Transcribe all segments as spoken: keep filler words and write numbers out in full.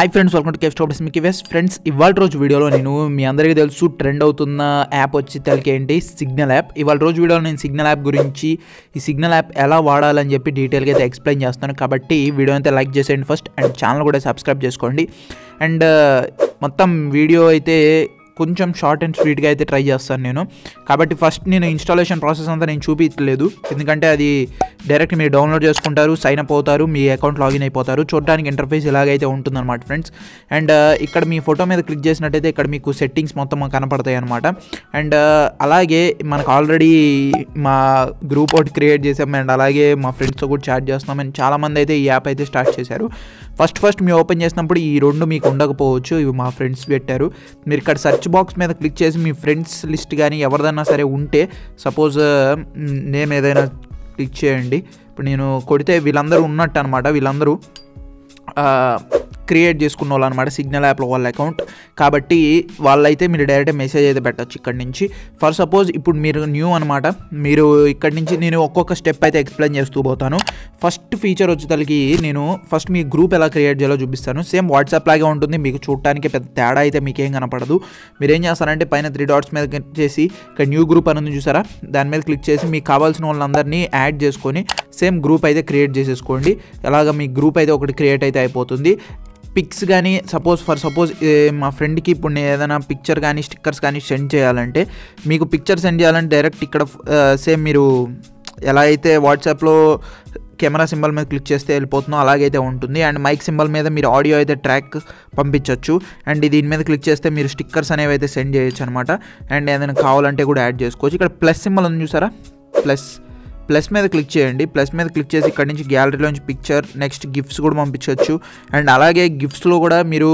High friends, welcome to KVS top this me KVS. Friends, ఇవాళ రోజు వీడియోలో నేను మీ అందరికీ తెలుసు ట్రెండ్ అవుతున్న యాప్ వచ్చి తలకేంటి సిగ్నల్ యాప్. ఇవాళ రోజు వీడియోలో నేను సిగ్నల్ యాప్ గురించి, ఈ సిగ్నల్ యాప్ ఎలా వాడాలని చెప్పి డీటెయిల్గా అయితే ఎక్స్ప్లెయిన్ చేస్తాను. కాబట్టి వీడియో అయితే లైక్ చేసేయండి ఫస్ట్, అండ్ ఛానల్ కూడా సబ్స్క్రైబ్ చేసుకోండి. అండ్ మొత్తం వీడియో అయితే కొంచెం షార్ట్ అండ్ స్వీట్గా అయితే ట్రై చేస్తాను నేను. కాబట్టి ఫస్ట్ నేను ఇన్స్టాలేషన్ ప్రాసెస్ అంతా నేను చూపించలేదు, ఎందుకంటే అది డైరెక్ట్ మీరు డౌన్లోడ్ చేసుకుంటారు, సైన్ అప్ అవుతారు, మీ అకౌంట్ లాగిన్ అయిపోతారు. చూడడానికి ఇంటర్ఫేస్ ఇలాగైతే ఉంటుందన్నమాట ఫ్రెండ్స్. అండ్ ఇక్కడ మీ ఫోటో మీద క్లిక్ చేసినట్టయితే ఇక్కడ మీకు సెట్టింగ్స్ మొత్తం కనపడతాయి అనమాట. అండ్ అలాగే మనకు ఆల్రెడీ మా గ్రూప్ ఒకటి క్రియేట్ చేసాం, అండ్ అలాగే మా ఫ్రెండ్స్తో కూడా చాట్ చేస్తున్నాం. అండ్ చాలామంది అయితే ఈ యాప్ అయితే స్టార్ట్ చేశారు. ఫస్ట్ ఫస్ట్ మేము ఓపెన్ చేసినప్పుడు ఈ రెండు మీకు ఉండకపోవచ్చు, ఇవి మా ఫ్రెండ్స్ పెట్టారు. మీరు ఇక్కడ సెర్చ్ బాక్స్ మీద క్లిక్ చేసి మీ ఫ్రెండ్స్ లిస్ట్ కానీ ఎవరిదన్నా సరే ఉంటే, సపోజ్ నేమ్ ఏదైనా క్లిక్ చేయండి. ఇప్పుడు నేను కొడితే వీళ్ళందరూ ఉన్నట్టు అనమాట. వీళ్ళందరూ క్రియేట్ చేసుకున్న వాళ్ళు అనమాట, సిగ్నల్ యాప్లో వాళ్ళ అకౌంట్. కాబట్టి వాళ్ళైతే మీరు డైరెక్ట్ మెసేజ్ అయితే పెట్టచ్చు ఇక్కడ నుంచి. ఫర్ సపోజ్ ఇప్పుడు మీరు న్యూ అనమాట, మీరు ఇక్కడ నుంచి నేను ఒక్కొక్క స్టెప్ అయితే ఎక్స్ప్లెయిన్ చేస్తూ పోతాను. ఫస్ట్ ఫీచర్ వచ్చేసరికి నేను ఫస్ట్ మీ గ్రూప్ ఎలా క్రియేట్ చేయాలో చూపిస్తాను. సేమ్ వాట్సాప్ లాగే ఉంటుంది, మీకు చూడటానికి పెద్ద తేడా అయితే మీకేం కనపడదు. మీరు ఏం చేస్తారంటే పైన త్రీ డాట్స్ మీద క్లిక్ చేసి ఇక్కడ న్యూ గ్రూప్ అనేది చూసారా, దాని మీద క్లిక్ చేసి మీకు కావాల్సిన వాళ్ళందరినీ యాడ్ చేసుకొని సేమ్ గ్రూప్ అయితే క్రియేట్ చేసేసుకోండి. అలాగా మీ గ్రూప్ అయితే ఒకటి క్రియేట్ అయితే అయిపోతుంది. పిక్స్ కానీ సపోజ్ ఫర్ సపోజ్ మా ఫ్రెండ్కి ఇప్పుడు నేను ఏదైనా పిక్చర్ కానీ స్టిక్కర్స్ కానీ సెండ్ చేయాలంటే, మీకు పిక్చర్ సెండ్ చేయాలంటే డైరెక్ట్ ఇక్కడ సేమ్ మీరు ఎలా అయితే వాట్సాప్లో కెమెరా సింబల్ మీద క్లిక్ చేస్తే వెళ్ళిపోతుందో అలాగైతే ఉంటుంది. అండ్ మైక్ సింబల్ మీద మీరు ఆడియో అయితే ట్రాక్ పంపించవచ్చు. అండ్ దీని మీద క్లిక్ చేస్తే మీరు స్టిక్కర్స్ అనేవి అయితే సెండ్ చేయొచ్చు అనమాట. అండ్ ఏదైనా కావాలంటే కూడా యాడ్ చేసుకోవచ్చు. ఇక్కడ ప్లస్ సింబల్ ఉంది చూసారా, ప్లస్ ప్లస్ మీద క్లిక్ చేయండి. ప్లస్ మీద క్లిక్ చేసి ఇక్కడ నుంచి గ్యాలరీలోంచి పిక్చర్, నెక్స్ట్ గిఫ్ట్స్ కూడా పంపించవచ్చు. అండ్ అలాగే గిఫ్ట్స్లో కూడా మీరు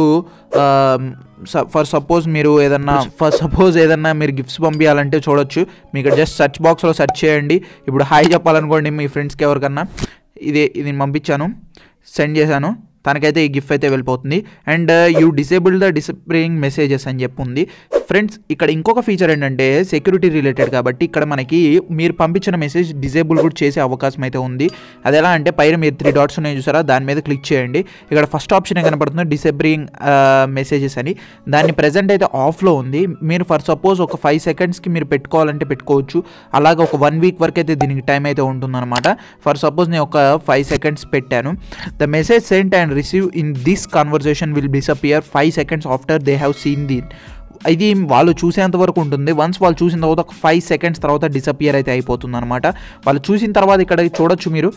ఫర్ సపోజ్ మీరు ఏదన్నా ఫర్ సపోజ్ ఏదన్నా మీరు గిఫ్ట్స్ పంపించాలంటే చూడొచ్చు. మీకు జస్ట్ సెర్చ్ బాక్స్లో సెర్చ్ చేయండి. ఇప్పుడు హాయ్ చెప్పాలనుకోండి మీ ఫ్రెండ్స్కి ఎవరికన్నా, ఇదే ఇది పంపించాను, సెండ్ చేశాను, తనకైతే ఈ గిఫ్ట్ అయితే వెళ్ళిపోతుంది. And you disable the disappearing messages అని చెప్పి ఉంది ఫ్రెండ్స్. ఇక్కడ ఇంకొక ఫీచర్ ఏంటంటే సెక్యూరిటీ రిలేటెడ్, కాబట్టి ఇక్కడ మనకి మీరు పంపించిన మెసేజ్ డిసేబుల్ కూడా చేసే అవకాశం అయితే ఉంది. అది ఎలా అంటే పైన మీరు త్రీ డాట్స్ ఉన్నాయి చూసారా, దాని మీద క్లిక్ చేయండి. ఇక్కడ ఫస్ట్ ఆప్షన్ కనపడుతుంది డిసేబులింగ్ మెసేజెస్ అని, దాన్ని ప్రెజెంట్ అయితే ఆఫ్లో ఉంది. మీరు ఫర్ సపోజ్ ఒక ఫైవ్ సెకండ్స్కి మీరు పెట్టుకోవాలంటే పెట్టుకోవచ్చు. అలాగే ఒక వన్ వీక్ వరకు అయితే దీనికి టైం అయితే ఉంటుందన్నమాట. ఫర్ సపోజ్ నేను ఒక ఫైవ్ సెకండ్స్ పెట్టాను. The message sent and receive in this conversation will disappear five seconds after they have seen the. ఇది వాళ్ళు చూసేంత వరకు ఉంటుంది. వన్స్ వాళ్ళు చూసిన తర్వాత ఒక ఫైవ్ సెకండ్స్ తర్వాత డిసపియర్ అయితే అయిపోతుంది అనమాట. వాళ్ళు చూసిన తర్వాత ఇక్కడ చూడొచ్చు మీరు,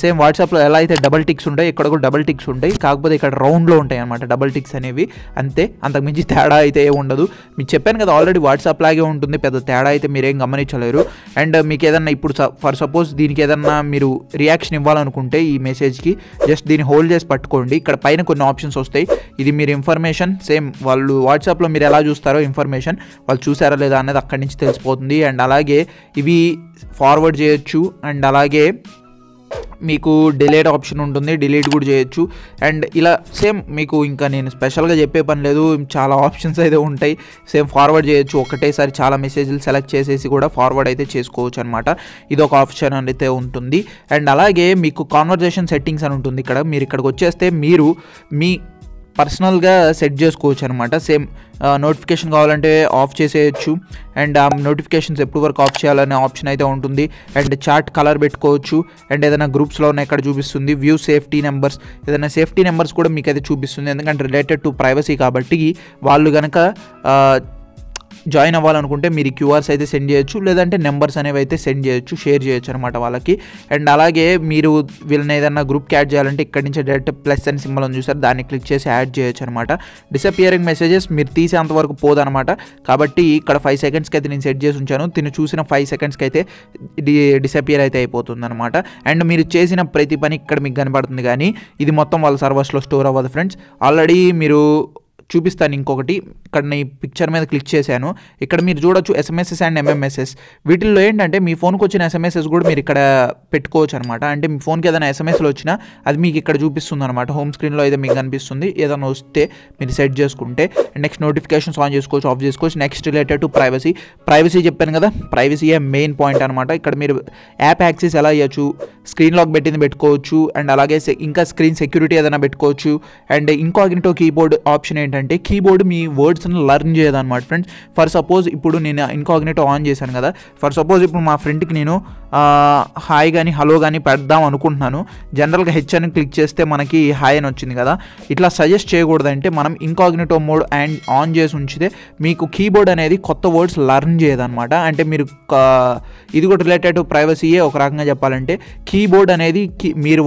సేమ్ వాట్సాప్లో ఎలా అయితే డబల్ టిక్స్ ఉంటాయి ఇక్కడ కూడా డబల్ టిక్స్ ఉంటాయి, కాకపోతే ఇక్కడ రౌండ్లో ఉంటాయి అనమాట డబల్ టిక్స్ అనేవి. అంతే, అంతకుమించి తేడా అయితే ఏమి ఉండదు. మీకు చెప్పాను కదా ఆల్రెడీ వాట్సాప్ లాగే ఉంటుంది, పెద్ద తేడా అయితే మీరేం గమనించలేరు. అండ్ మీకు ఏదన్నా ఇప్పుడు ఫర్ సపోజ్ దీనికి ఏదన్నా మీరు రియాక్షన్ ఇవ్వాలనుకుంటే ఈ మెసేజ్కి జస్ట్ దీన్ని హోల్డ్ చేసి పట్టుకోండి. ఇక్కడ పైన కొన్ని ఆప్షన్స్ వస్తాయి. ఇది మీరు ఇన్ఫర్మేషన్, సేమ్ వాళ్ళు వాట్సాప్లో మీరు ఎలా చూస్తారో ఇన్ఫర్మేషన్ వాళ్ళు చూసారా లేదా అనేది అక్కడి నుంచి తెలిసిపోతుంది. అండ్ అలాగే ఇవి ఫార్వర్డ్ చేయొచ్చు. అండ్ అలాగే మీకు డిలీట్ ఆప్షన్ ఉంటుంది, డిలీట్ కూడా చేయొచ్చు. అండ్ ఇలా సేమ్ మీకు ఇంకా నేను స్పెషల్గా చెప్పే పని లేదు, చాలా ఆప్షన్స్ అయితే ఉంటాయి. సేమ్ ఫార్వర్డ్ చేయొచ్చు, ఒకటేసారి చాలా మెసేజ్లు సెలెక్ట్ చేసేసి కూడా ఫార్వర్డ్ అయితే చేసుకోవచ్చు అనమాట. ఇది ఒక ఆప్షన్ అయితే ఉంటుంది. అండ్ అలాగే మీకు కాన్వర్జేషన్ సెట్టింగ్స్ అని ఉంటుంది. ఇక్కడ మీరు ఇక్కడికి వచ్చేస్తే మీరు మీ పర్సనల్గా సెట్ చేసుకోవచ్చు అనమాట. సేమ్ నోటిఫికేషన్ కావాలంటే ఆఫ్ చేసేయచ్చు. అండ్ ఆ నోటిఫికేషన్స్ ఎప్పుడు వరకు ఆఫ్ చేయాలనే ఆప్షన్ అయితే ఉంటుంది. అండ్ చాట్ కలర్ పెట్టుకోవచ్చు. అండ్ ఏదైనా గ్రూప్స్లో ఉన్న ఎక్కడ చూపిస్తుంది, వ్యూ సేఫ్టీ నెంబర్స్, ఏదైనా సేఫ్టీ నెంబర్స్ కూడా మీకు అయితే చూపిస్తుంది, ఎందుకంటే రిలేటెడ్ టు ప్రైవసీ. కాబట్టి వాళ్ళు కనుక జాయిన్ అవ్వాలనుకుంటే మీరు క్యూఆర్స్ అయితే సెండ్ చేయొచ్చు, లేదంటే నెంబర్స్ అనేవి అయితే సెండ్ చేయొచ్చు, షేర్ చేయొచ్చు అనమాట వాళ్ళకి. అండ్ అలాగే మీరు వీళ్ళని ఏదైనా గ్రూప్కి యాడ్ చేయాలంటే ఇక్కడ నుంచి డైరెక్ట్ ప్లస్ అని సింబల్ అని చూసారు, దాన్ని క్లిక్ చేసి యాడ్ చేయొచ్చు అనమాట. డిసపియరింగ్ మెసేజెస్ మీరు తీసేంత వరకు పోదనమాట. కాబట్టి ఇక్కడ ఫైవ్ సెకండ్స్కి అయితే నేను సెట్ చేసి ఉంచాను, తిను చూసిన ఫైవ్ సెకండ్స్కి అయితే డి డిసపియర్ అయితే అయిపోతుంది అనమాట. అండ్ మీరు చేసిన ప్రతి పని ఇక్కడ మీకు కనబడుతుంది, కానీ ఇది మొత్తం వాళ్ళ సర్వర్స్లో స్టోర్ అవ్వదు ఫ్రెండ్స్. ఆల్రెడీ మీరు చూపిస్తాను ఇంకొకటి. ఇక్కడ నేను పిక్చర్ మీద క్లిక్ చేశాను. ఇక్కడ మీరు చూడొచ్చు ఎస్ఎంఎస్ఎస్ అండ్ ఎంఎంఎస్ఎస్. వీటిల్లో ఏంటంటే మీ ఫోన్కి వచ్చిన ఎస్ఎంఎస్ఎస్ కూడా మీరు ఇక్కడ పెట్టుకోవచ్చు అనమాట. అంటే మీ ఫోన్కి ఏదైనా ఎస్ఎంఎస్లు వచ్చినా అది మీకు ఇక్కడ చూపిస్తుంది అనమాట. హోమ్ స్క్రీన్లో అయితే మీకు కనిపిస్తుంది. ఏదైనా వస్తే మీరు సెట్ చేసుకుంటే నెక్స్ట్ నోటిఫికేషన్స్ ఆన్ చేసుకోవచ్చు, ఆఫ్ చేసుకోవచ్చు. Next related to privacy, privacy చెప్పాను కదా, ప్రైవసీయే మెయిన్ పాయింట్ అనమాట. ఇక్కడ మీరు యాప్ యాక్సెస్ ఎలా చేయొచ్చు, స్క్రీన్ లాక్ పెట్టింది పెట్టుకోవచ్చు, అండ్ అలాగే ఇంకా స్క్రీన్ సెక్యూరిటీ ఏదైనా పెట్టుకోవచ్చు. అండ్ ఇన్కాగ్నిటో కీబోర్డ్ ఆప్షన్ ఏంటంటే కీబోర్డ్ మీ వర్డ్స్ని లర్న్ చేయదన్నమాట ఫ్రెండ్స్. ఫర్ సపోజ్ ఇప్పుడు నేను ఇన్కాగ్నిటో ఆన్ చేశాను కదా, ఫర్ సపోజ్ ఇప్పుడు మా ఫ్రెండ్కి నేను హాయ్ కానీ హలో కానీ పెడదాం అనుకుంటున్నాను. జనరల్గా హెచ్ అని క్లిక్ చేస్తే మనకి హాయ్ అని వచ్చింది కదా, ఇట్లా సజెస్ట్ చేయకూడదంటే మనం ఇన్కాగ్నిటో మోడ్ అండ్ ఆన్ చేసి ఉంచితే మీకు కీబోర్డ్ అనేది కొత్త వర్డ్స్ లర్న్ చేయదన్నమాట. అంటే మీరు ఇది కూడా రిలేటెడ్ ప్రైవసీయే ఒక రకంగా చెప్పాలంటే. కీబోర్డ్ అనేది మీరు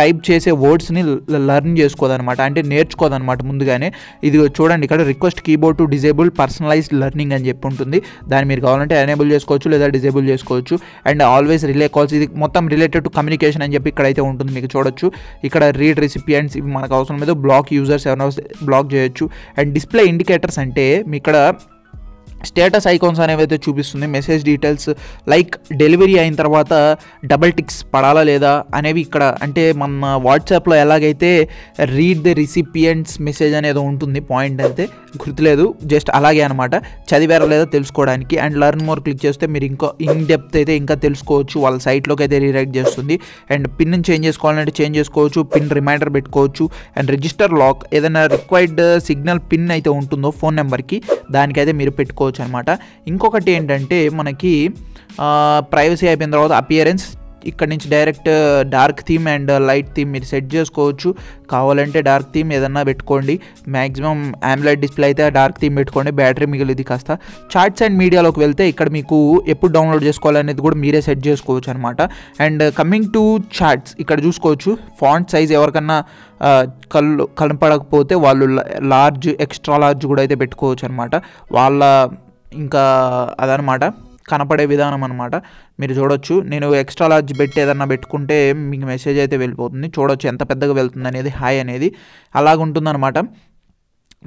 టైప్ చేసే వర్డ్స్ని లర్న్ చేసుకోదనమాట, అంటే నేర్చుకోదనమాట ముందుగానే. ఇది చూడండి ఇక్కడ request keyboard to disable personalised learning అని చెప్పి ఉంటుంది. దాన్ని మీరు కావాలంటే ఎనేబుల్ చేసుకోవచ్చు లేదా డిజేబుల్ చేసుకోవచ్చు. అండ్ ఆల్వేస్ రిలే కాల్స్, ఇది మొత్తం రిలేటెడ్ టు కమ్యూనికేషన్ అని చెప్పి ఇక్కడైతే ఉంటుంది. మీకు చూడొచ్చు ఇక్కడ రీడ్ రెసిపియంట్స్, ఇవి మనకు అవసరం లేదు. బ్లాక్ యూజర్స్ ఏమైనా బ్లాక్ చేయొచ్చు. అండ్ డిస్ప్లే ఇండికేటర్స్ అంటే మీ ఇక్కడ స్టేటస్ ఐకాన్స్ అనేవైతే చూపిస్తుంది, మెసేజ్ డీటెయిల్స్ లైక్ డెలివరీ అయిన తర్వాత డబల్ టిక్స్ పడాలా లేదా అనేవి ఇక్కడ. అంటే మన వాట్సాప్లో ఎలాగైతే రీడ్ ది రిసిపియంట్స్ మెసేజ్ అనేది ఉంటుంది, పాయింట్ అయితే గుర్తులేదు, జస్ట్ అలాగే అనమాట, చదివారా లేదా తెలుసుకోవడానికి. అండ్ లర్న్ మోర్ క్లిక్ చేస్తే మీరు ఇంకో ఇన్ డెప్త్ అయితే ఇంకా తెలుసుకోవచ్చు, వాళ్ళ సైట్లోకి అయితే రీరైట్ చేస్తుంది. అండ్ పిన్ చేంజ్ చేసుకోవాలంటే చేంజ్ చేసుకోవచ్చు, పిన్ రిమైండర్ పెట్టుకోవచ్చు. అండ్ రిజిస్టర్ లాక్, ఏదైనా రిక్వైర్డ్ సిగ్నల్ పిన్ అయితే ఉంటుందో ఫోన్ నెంబర్కి, దానికైతే మీరు పెట్టుకోవచ్చు అనమాట. ఇంకొకటి ఏంటంటే మనకి ప్రైవసీ అయిపోయిన తర్వాత అపియరెన్స్, ఇక్కడ నుంచి direct dark theme and light theme మీరు సెట్ చేసుకోవచ్చు. కావాలంటే డార్క్ థీమ్ ఏదన్నా పెట్టుకోండి. మ్యాక్సిమం ఆమ్లెట్ డిస్ప్లే అయితే డార్క్ థీమ్ పెట్టుకోండి, బ్యాటరీ మిగిలింది కాస్త. చార్ట్స్ అండ్ మీడియాలోకి వెళ్తే ఇక్కడ మీకు ఎప్పుడు డౌన్లోడ్ చేసుకోవాలనేది కూడా మీరే సెట్ చేసుకోవచ్చు అనమాట. అండ్ కమింగ్ టు చార్ట్స్, ఇక్కడ చూసుకోవచ్చు ఫాంట్ సైజ్ ఎవరికన్నా కళ్ళు కనపడకపోతే వాళ్ళు లార్జ్, ఎక్స్ట్రా లార్జ్ కూడా అయితే పెట్టుకోవచ్చు అనమాట. వాళ్ళ ఇంకా అదనమాట కనపడే విధానం అనమాట. మీరు చూడొచ్చు నేను ఎక్స్ట్రా లార్జ్ పెట్టి ఏదన్నా పెట్టుకుంటే మీకు మెసేజ్ అయితే వెళ్ళిపోతుంది. చూడొచ్చు ఎంత పెద్దగా వెళ్తుంది అనేది, హాయ్ అనేది అలాగుంటుందన్నమాట.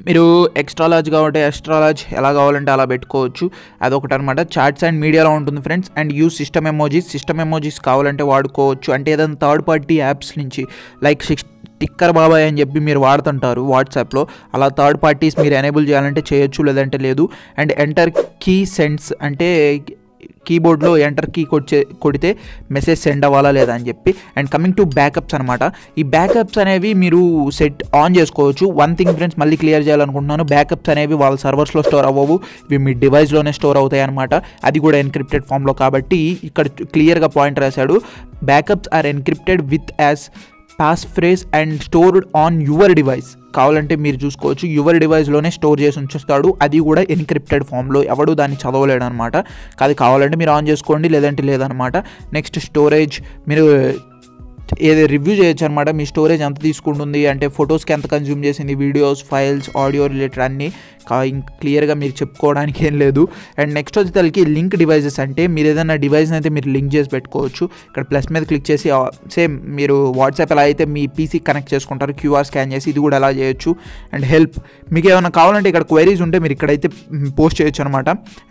మీరు ఎక్స్ట్రా లార్జ్ కాబట్టి ఎక్స్ట్రా లార్జ్ ఎలా కావాలంటే అలా పెట్టుకోవచ్చు. అదొకటి అనమాట, చాట్స్ అండ్ మీడియాలో ఉంటుంది friends. And use system emojis, system emojis కావాలంటే వాడుకోవచ్చు. అంటే ఏదైనా థర్డ్ పార్టీ యాప్స్ నుంచి లైక్ సిక్స్ టిక్కర్ బాబాయ్ అని చెప్పి మీరు వాడుతుంటారు వాట్సాప్లో, అలా థర్డ్ పార్టీస్ మీరు ఎనేబుల్ చేయాలంటే చేయొచ్చు, లేదంటే లేదు. అండ్ ఎంటర్ కీ సెండ్స్, అంటే కీబోర్డ్లో ఎంటర్ కీ కొట్టే కొడితే మెసేజ్ సెండ్ అవ్వాలా లేదా అని చెప్పి. అండ్ కమింగ్ టు బ్యాకప్స్ అనమాట. ఈ బ్యాకప్స్ అనేవి మీరు సెట్ ఆన్ చేసుకోవచ్చు. వన్ థింగ్ ఫ్రెండ్స్ మళ్ళీ క్లియర్ చేయాలనుకుంటున్నాను, బ్యాకప్స్ అనేవి వాళ్ళ సర్వర్స్లో స్టోర్ అవ్వవు, ఇవి మీ డివైస్లోనే స్టోర్ అవుతాయి అనమాట. అది కూడా ఎన్క్రిప్టెడ్ ఫామ్లో. కాబట్టి ఇక్కడ క్లియర్గా పాయింట్ రాశాడు, backups are encrypted with as pass phrase and stored on your device. కావాలంటే మీరు చూసుకోవచ్చు యువర్ డివైస్లోనే స్టోర్ చేసి ఉంచుతాడు, అది కూడా ఎన్క్రిప్టెడ్ ఫామ్లో, ఎవడు దాన్ని చదవలేడు అనమాట. అది కావాలంటే మీరు ఆన్ చేసుకోండి, లేదంటే లేదనమాట. నెక్స్ట్ స్టోరేజ్, మీరు ఏదో రివ్యూ చేయొచ్చు అనమాట. మీ స్టోరేజ్ ఎంత తీసుకుంటుంది అంటే ఫొటోస్కి ఎంత కన్జ్యూమ్ చేసింది, వీడియోస్, ఫైల్స్, ఆడియో రిలేటెడ్ అన్నీ క్లియర్గా మీరు చెప్పుకోవడానికి ఏం లేదు. అండ్ నెక్స్ట్ వచ్చేసరికి లింక్ డివైజెస్, అంటే మీరు ఏదైనా డివైస్ని అయితే మీరు లింక్ చేసి పెట్టుకోవచ్చు. ఇక్కడ ప్లస్ మీద క్లిక్ చేసి సేమ్ మీరు వాట్సాప్ ఎలా అయితే మీ పీసీ కనెక్ట్ చేసుకుంటారు క్యూఆర్ స్కాన్ చేసి, ఇది కూడా అలా చేయొచ్చు. అండ్ హెల్ప్, మీకు ఏమైనా కావాలంటే ఇక్కడ క్వైరీస్ ఉంటే మీరు ఇక్కడైతే పోస్ట్ చేయొచ్చు అనమాట.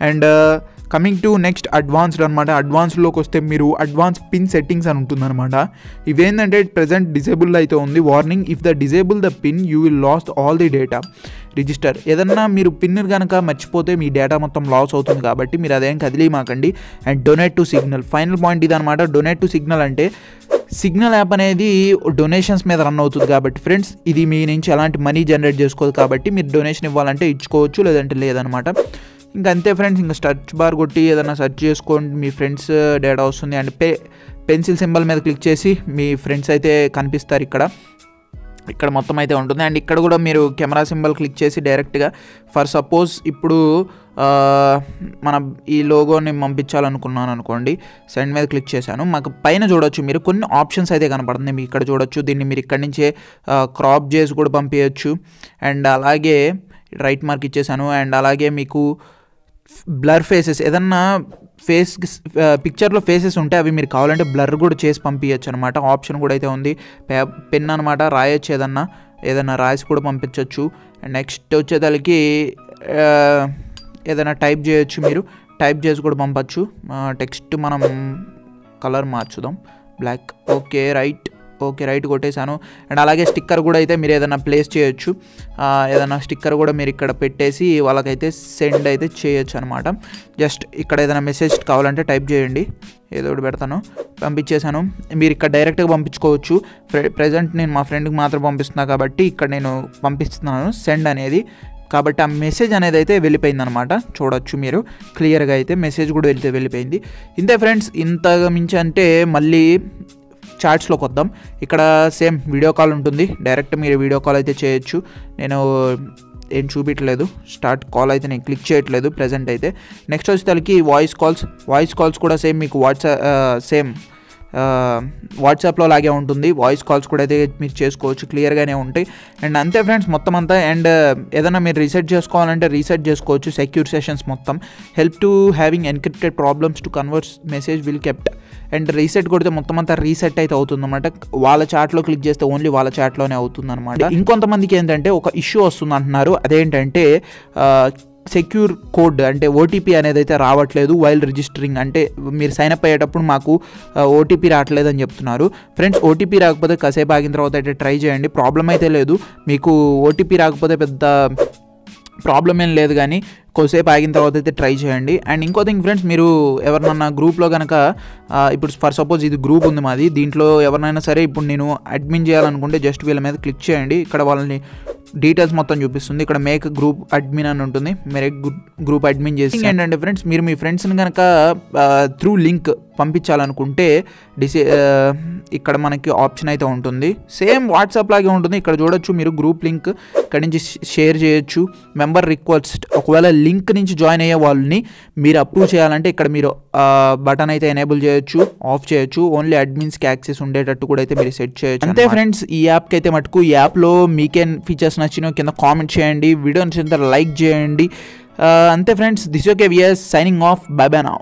And coming to next advanced అనమాట. అడ్వాన్స్డ్లోకి వస్తే మీరు అడ్వాన్స్ పిన్ సెట్టింగ్స్ అని ఉంటుందన్నమాట. ఇవేంటంటే ప్రెజెంట్ డిజేబుల్ అయితే ఉంది. Warning, if the disable the pin you will lost all the data. Register, ఏదన్నా మీరు పిన్ కనుక మర్చిపోతే మీ డేటా మొత్తం లాస్ అవుతుంది కాబట్టి మీరు అదేం కదిలేయమాకండి. And donate to Signal, final point ఇది అనమాట. డొనేట్ టు సిగ్నల్ అంటే సిగ్నల్ యాప్ అనేది డొనేషన్స్ మీద రన్ అవుతుంది కాబట్టి ఫ్రెండ్స్, ఇది మీ నుంచి ఎలాంటి మనీ జనరేట్ చేసుకోదు కాబట్టి మీరు డొనేషన్ ఇవ్వాలంటే ఇచ్చుకోవచ్చు, లేదంటే లేదనమాట. ఇంకా అంతే ఫ్రెండ్స్. ఇంకా సర్చ్ బార్ కొట్టి ఏదైనా సర్చ్ చేసుకోండి, మీ ఫ్రెండ్స్ డేటా వస్తుంది. అండ్ పే పెన్సిల్ సింబల్ మీద క్లిక్ చేసి మీ ఫ్రెండ్స్ అయితే కనిపిస్తారు ఇక్కడ, ఇక్కడ మొత్తం అయితే ఉంటుంది. అండ్ ఇక్కడ కూడా మీరు కెమెరా సింబల్ క్లిక్ చేసి డైరెక్ట్గా ఫర్ సపోజ్ ఇప్పుడు మన ఈ లోగోని పంపించాలనుకున్నాను అనుకోండి, సెండ్ మీద క్లిక్ చేశాను. మాకు పైన చూడొచ్చు మీరు కొన్ని ఆప్షన్స్ అయితే కనపడుతుంది మీకు ఇక్కడ చూడొచ్చు. దీన్ని మీరు ఇక్కడి నుంచే క్రాప్ చేసి కూడా పంపించవచ్చు. అండ్ అలాగే రైట్ మార్క్ ఇచ్చేసాను. అండ్ అలాగే మీకు బ్లర్ ఫేసెస్, ఏదన్నా ఫేస్ పిక్చర్లో ఫేసెస్ ఉంటే అవి మీరు కావాలంటే బ్లర్ కూడా చేసి పంపించచ్చు అనమాట, ఆప్షన్ కూడా అయితే ఉంది. పెన్ అనమాట, రాయొచ్చు ఏదన్నా. ఏదైనా రాసి కూడా పంపించవచ్చు. అండ్ నెక్స్ట్ వచ్చేదానికి ఏదైనా టైప్ చేయొచ్చు, మీరు టైప్ చేసి కూడా పంపచ్చు. టెక్స్ట్ మనం కలర్ మార్చుదాం, black. Okay right, okay right కొట్టేశాను. అండ్ అలాగే స్టిక్కర్ కూడా అయితే మీరు ఏదైనా ప్లేస్ చేయొచ్చు, ఏదైనా స్టిక్కర్ కూడా మీరు ఇక్కడ పెట్టేసి వాళ్ళకైతే సెండ్ అయితే చేయొచ్చు అనమాట. జస్ట్ ఇక్కడ ఏదైనా మెసేజ్ కావాలంటే టైప్ చేయండి, ఏదో ఒకటి పెడతాను, పంపించేశాను. మీరు ఇక్కడ డైరెక్ట్గా పంపించుకోవచ్చు. ప్రెజెంట్ నేను మా ఫ్రెండ్కి మాత్రం పంపిస్తున్నాను కాబట్టి ఇక్కడ నేను పంపిస్తున్నాను సెండ్ అనేది, కాబట్టి ఆ మెసేజ్ అనేది అయితే వెళ్ళిపోయింది అనమాట. చూడొచ్చు మీరు క్లియర్గా అయితే మెసేజ్ కూడా వెళ్తే వెళ్ళిపోయింది. ఇంతే ఫ్రెండ్స్, ఇంతగా మించి అంటే మళ్ళీ చాట్స్లోకి వద్దాం. ఇక్కడ సేమ్ వీడియో కాల్ ఉంటుంది, డైరెక్ట్ మీరు వీడియో కాల్ అయితే చేయొచ్చు. నేను ఏం చూపించలేదు, స్టార్ట్ కాల్ అయితే నేను క్లిక్ చేయట్లేదు ప్రజెంట్ అయితే. నెక్స్ట్ వచ్చేసరికి వాయిస్ కాల్స్, వాయిస్ కాల్స్ కూడా సేమ్ మీకు వాట్సాప్ సేమ్ వాట్సాప్లో లాగే ఉంటుంది. వాయిస్ కాల్స్ కూడా అయితే మీరు చేసుకోవచ్చు, క్లియర్గానే ఉంటాయి. అండ్ అంతే ఫ్రెండ్స్ మొత్తం అంతా. అండ్ ఏదైనా మీరు రీసెట్ చేసుకోవాలంటే రీసెట్ చేసుకోవచ్చు. సెక్యూర్ సెషన్స్ మొత్తం help to having encrypted problems to converts message will kept. And reset కొడితే మొత్తం అంతా రీసెట్ అయితే అవుతుందన్నమాట. వాళ్ళ చాట్లో క్లిక్ చేస్తే ఓన్లీ వాళ్ళ చాట్లోనే అవుతుందన్నమాట. ఇంకొంతమందికి ఏంటంటే ఒక ఇష్యూ వస్తుంది అంటున్నారు, అదేంటంటే సెక్యూర్ కోడ్ అంటే ఓటీపీ అనేది అయితే రావట్లేదు వైల్ రిజిస్టరింగ్, అంటే మీరు సైన్అప్ అయ్యేటప్పుడు మాకు ఓటీపీ రావట్లేదు అని చెప్తున్నారు. ఫ్రెండ్స్ ఓటీపీ రాకపోతే కాసేపు ఆగిన తర్వాత అయితే ట్రై చేయండి, ప్రాబ్లం అయితే లేదు మీకు. ఓటీపీ రాకపోతే పెద్ద ప్రాబ్లం ఏం లేదు, కానీ కొద్దిసేపు ఆగిన తర్వాత అయితే ట్రై చేయండి. అండ్ ఇంకో థింగ్ ఫ్రెండ్స్, మీరు ఎవరినన్నా గ్రూప్లో కనుక ఇప్పుడు ఫర్ సపోజ్ ఇది గ్రూప్ ఉంది మాది, దీంట్లో ఎవరినైనా సరే ఇప్పుడు నేను అడ్మిన్ చేయాలనుకుంటే జస్ట్ వీళ్ళ మీద క్లిక్ చేయండి. ఇక్కడ వాళ్ళని డీటెయిల్స్ మొత్తం చూపిస్తుంది. ఇక్కడ మేక్ గ్రూప్ అడ్మిన్ అని ఉంటుంది, మేక్ గ్రూప్ అడ్మిన్ చేసి. ఏంటంటే ఫ్రెండ్స్, మీరు మీ ఫ్రెండ్స్ని కనుక త్రూ లింక్ పంపించాలనుకుంటే డిసే ఇక్కడ మనకి ఆప్షన్ అయితే ఉంటుంది. సేమ్ వాట్సాప్ లాగే ఉంటుంది. ఇక్కడ చూడొచ్చు మీరు గ్రూప్ లింక్ ఇక్కడ నుంచి షేర్ చేయొచ్చు. మెంబర్ రిక్వెస్ట్, ఒకవేళ లింక్ నుంచి జాయిన్ అయ్యే వాళ్ళని మీరు అప్రూవ్ చేయాలంటే ఇక్కడ మీరు బటన్ అయితే ఎనేబుల్ చేయొచ్చు, ఆఫ్ చేయొచ్చు. ఓన్లీ అడ్మిన్స్కి యాక్సెస్ ఉండేటట్టు కూడా అయితే మీరు సెట్ చేయొచ్చు. అంతే ఫ్రెండ్స్, ఈ యాప్కి అయితే మటుకు ఈ యాప్లో మీకేం ఫీచర్స్ నచ్చినో కింద కామెంట్ చేయండి, వీడియో నచ్చిన లైక్ చేయండి. అంతే friends, this oh KVS signing off. Bye bye now.